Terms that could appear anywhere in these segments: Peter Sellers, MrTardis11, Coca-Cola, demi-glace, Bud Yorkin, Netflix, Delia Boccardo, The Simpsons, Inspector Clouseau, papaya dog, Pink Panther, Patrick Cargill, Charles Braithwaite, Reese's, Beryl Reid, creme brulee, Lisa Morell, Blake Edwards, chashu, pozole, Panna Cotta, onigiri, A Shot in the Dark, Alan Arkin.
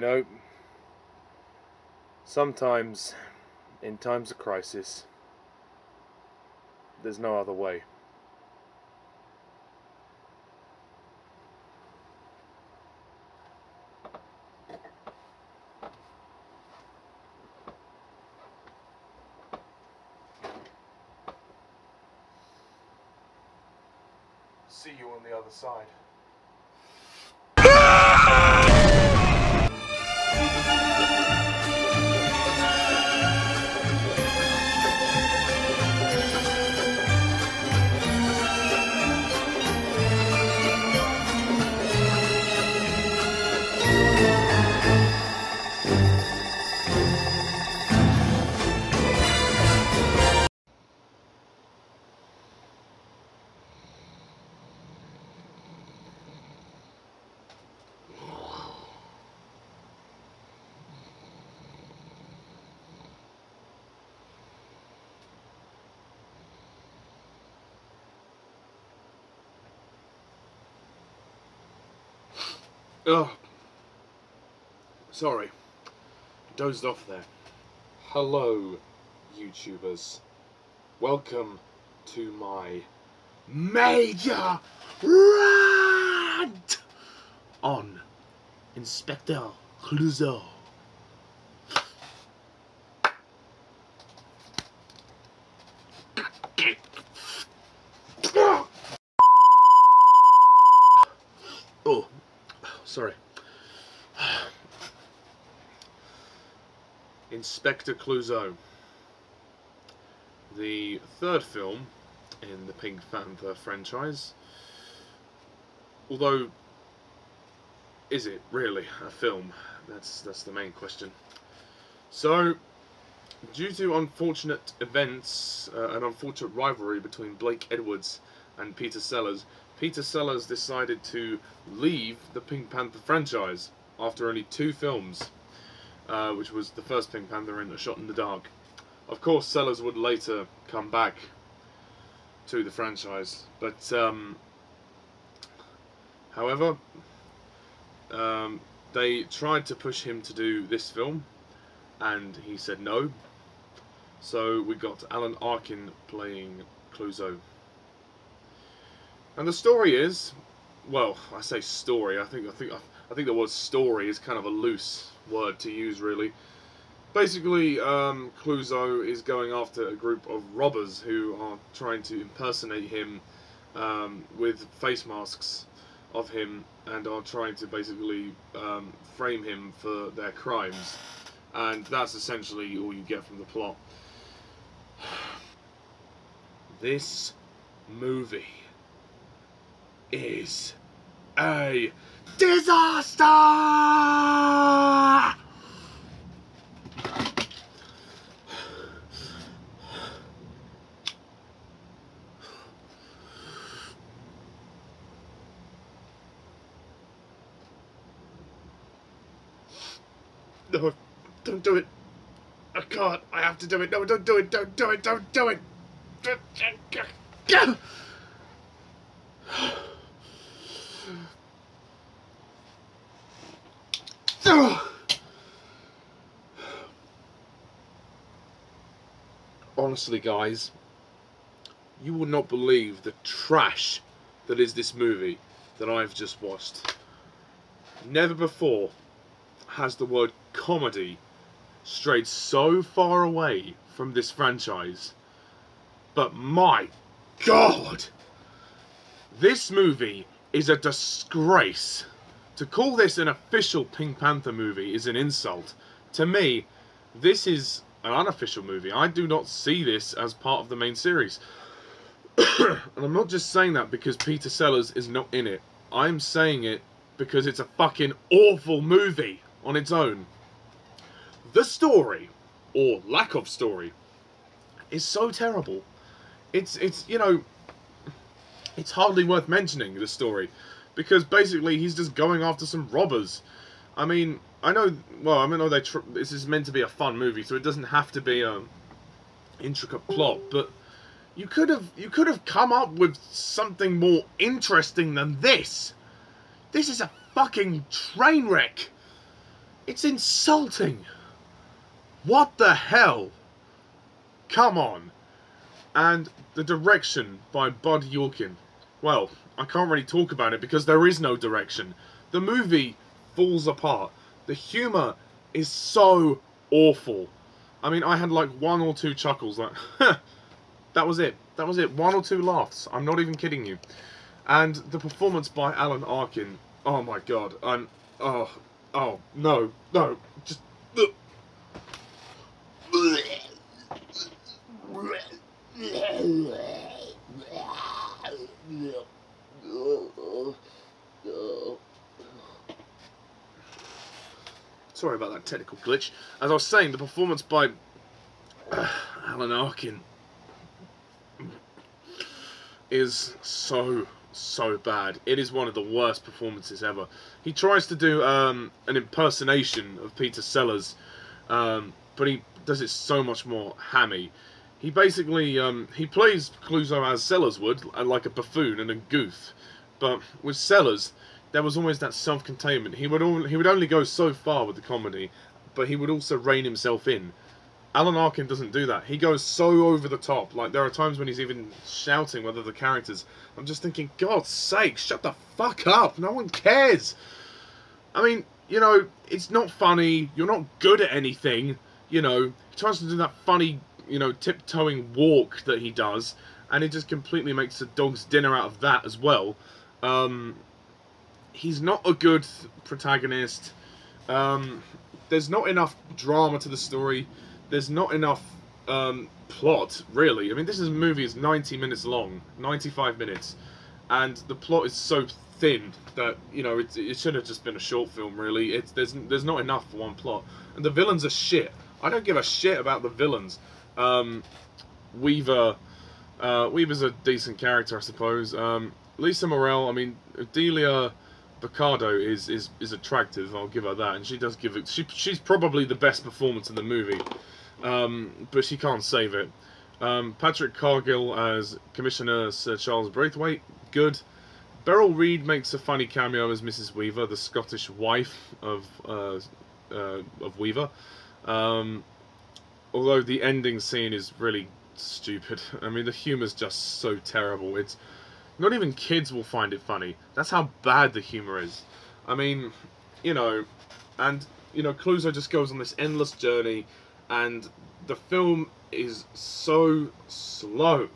You know, sometimes, in times of crisis, there's no other way. See you on the other side. Oh, sorry, dozed off there. Hello, YouTubers. Welcome to my major rant on Inspector Clouseau. Oh. Sorry. Inspector Clouseau. The third film in the Pink Panther franchise. Although, is it really a film? That's the main question. So, due to unfortunate events, an unfortunate rivalry between Blake Edwards and Peter Sellers decided to leave the Pink Panther franchise after only two films, which was the first Pink Panther and A Shot in the Dark. Of course, Sellers would later come back to the franchise, but however, they tried to push him to do this film, and he said no. So we got Alan Arkin playing Clouseau. And the story is, well, I say story. I think the word story is kind of a loose word to use, really. Basically, Clouseau is going after a group of robbers who are trying to impersonate him with face masks of him, and are trying to basically frame him for their crimes. And that's essentially all you get from the plot. This movie is a disaster! No, don't do it. I can't. I have to do it. No, don't do it. Don't do it. Don't do it. Honestly, guys, you will not believe the trash that is this movie that I've just watched. Never before has the word comedy strayed so far away from this franchise. But my God, this movie is a disgrace. To call this an official Pink Panther movie is an insult. To me, this is an unofficial movie. I do not see this as part of the main series. And I'm not just saying that because Peter Sellers is not in it. I'm saying it because it's a fucking awful movie on its own. The story, or lack of story, is so terrible. It's you know, it's hardly worth mentioning, the story, because basically he's just going after some robbers. I mean, this is meant to be a fun movie, so it doesn't have to be an intricate plot, but you could have come up with something more interesting than this. This is a fucking train wreck. It's insulting. What the hell? Come on. And the direction by Bud Yorkin. Well, I can't really talk about it because there is no direction. The movie falls apart. The humour is so awful. I mean, I had like one or two chuckles. Like, that was it. That was it. One or two laughs. I'm not even kidding you. And the performance by Alan Arkin. Oh my god. Oh no. Just. Sorry about that technical glitch. As I was saying, the performance by Alan Arkin is so bad. It is one of the worst performances ever. He tries to do an impersonation of Peter Sellers, but he does it so much more hammy. He basically he plays Clouseau as Sellers would, like a buffoon and a goof, but with Sellers there was always that self-containment. He would only go so far with the comedy, but he would also rein himself in. Alan Arkin doesn't do that. He goes so over the top. Like, there are times when he's even shouting with other characters. I'm just thinking, God's sake, shut the fuck up. No one cares. I mean, you know, it's not funny. You're not good at anything. You know, he tries to do that funny, you know, tiptoeing walk that he does, and it just completely makes a dog's dinner out of that as well. He's not a good protagonist. There's not enough drama to the story. There's not enough plot, really. I mean, this movie is 90 minutes long, 95 minutes, and the plot is so thin that, you know, it should have just been a short film, really. There's not enough for one plot, and the villains are shit. I don't give a shit about the villains. Weaver's a decent character, I suppose. Lisa Morell, I mean, Delia Boccardo is attractive. I'll give her that, and she does give it. She's probably the best performance in the movie. But she can't save it. Patrick Cargill as Commissioner Sir Charles Braithwaite, good. Beryl Reid makes a funny cameo as Mrs. Weaver, the Scottish wife of Weaver. Although the ending scene is really stupid. I mean, the humour's just so terrible. It's not even kids will find it funny. That's how bad the humour is. I mean, you know, and you know, Clouseau just goes on this endless journey. And the film is so slow.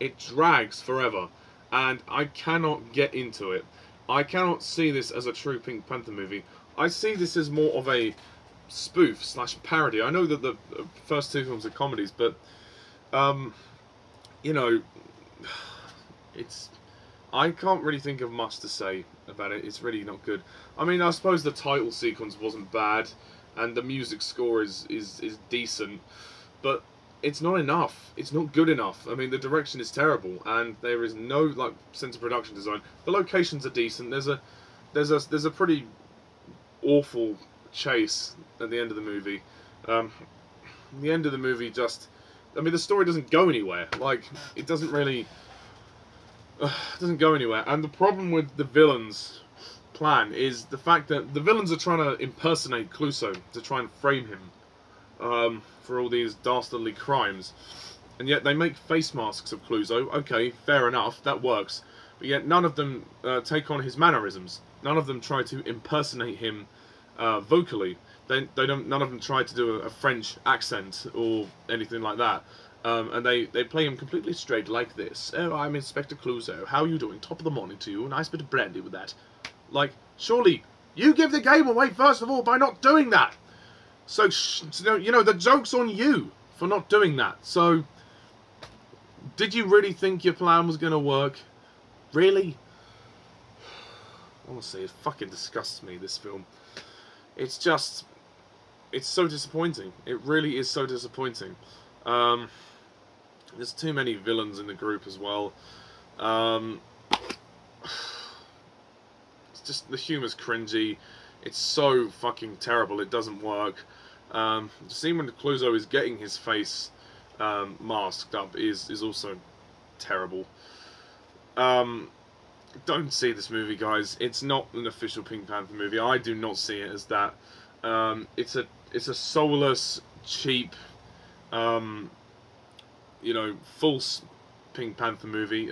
It drags forever. And I cannot get into it. I cannot see this as a true Pink Panther movie. I see this as more of a spoof / parody. I know that the first two films are comedies, but, you know, I can't really think of much to say about it. It's really not good. I mean, I suppose the title sequence wasn't bad, and the music score is decent, but it's not enough. It's not good enough. I mean, the direction is terrible, and there is no like sense of production design. The locations are decent. There's a pretty awful chase at the end of the movie. The end of the movie just, I mean, the story doesn't go anywhere. Like, it doesn't really doesn't go anywhere. And the problem with the villains plan is the fact that the villains are trying to impersonate Clouseau to try and frame him for all these dastardly crimes, and yet they make face masks of Clouseau. Okay, fair enough, that works, but yet none of them take on his mannerisms. None of them try to impersonate him vocally. They don't. None of them try to do a French accent or anything like that. And they play him completely straight like this. Oh, I'm Inspector Clouseau. How are you doing? Top of the morning to you. A nice bit of brandy with that. Like, surely you give the game away first of all by not doing that. So, you know, the joke's on you for not doing that. So, did you really think your plan was going to work? Really? Honestly, it fucking disgusts me, this film. It's just, it's so disappointing. It really is so disappointing. There's too many villains in the group as well. Just the humor's cringy. It's so fucking terrible. It doesn't work. The scene when Clouseau is getting his face masked up is also terrible. Don't see this movie, guys. It's not an official Pink Panther movie. I do not see it as that. It's a soulless, cheap, false Pink Panther movie.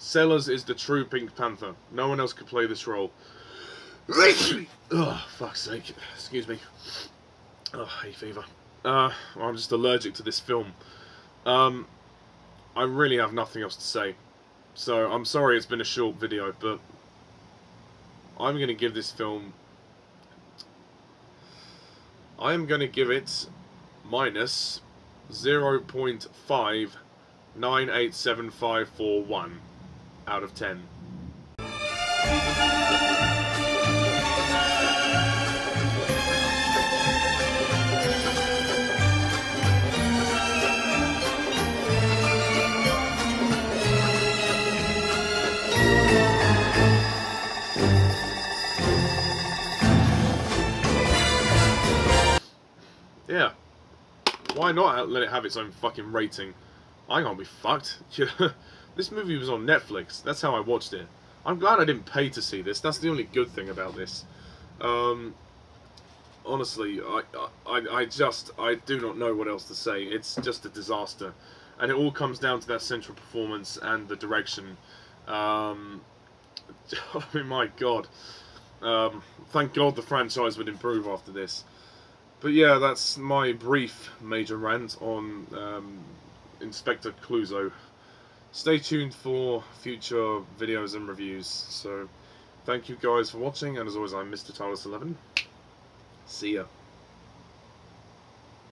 Sellers is the true Pink Panther. No one else could play this role. Oh, fuck's sake. Excuse me. Oh, hay fever. I'm just allergic to this film. I really have nothing else to say. So, I'm sorry it's been a short video, but I'm going to give this film... I am going to give it minus 0.5987541 out of 10. Yeah, why not let it have its own fucking rating? I can't be fucked. This movie was on Netflix. That's how I watched it. I'm glad I didn't pay to see this. That's the only good thing about this. Honestly, I do not know what else to say. It's just a disaster, and it all comes down to that central performance and the direction. I mean, my God. Thank God the franchise would improve after this. But yeah, that's my brief major rant on Inspector Clouseau. Stay tuned for future videos and reviews. So, thank you guys for watching, and as always, I'm MrTardis11. See ya.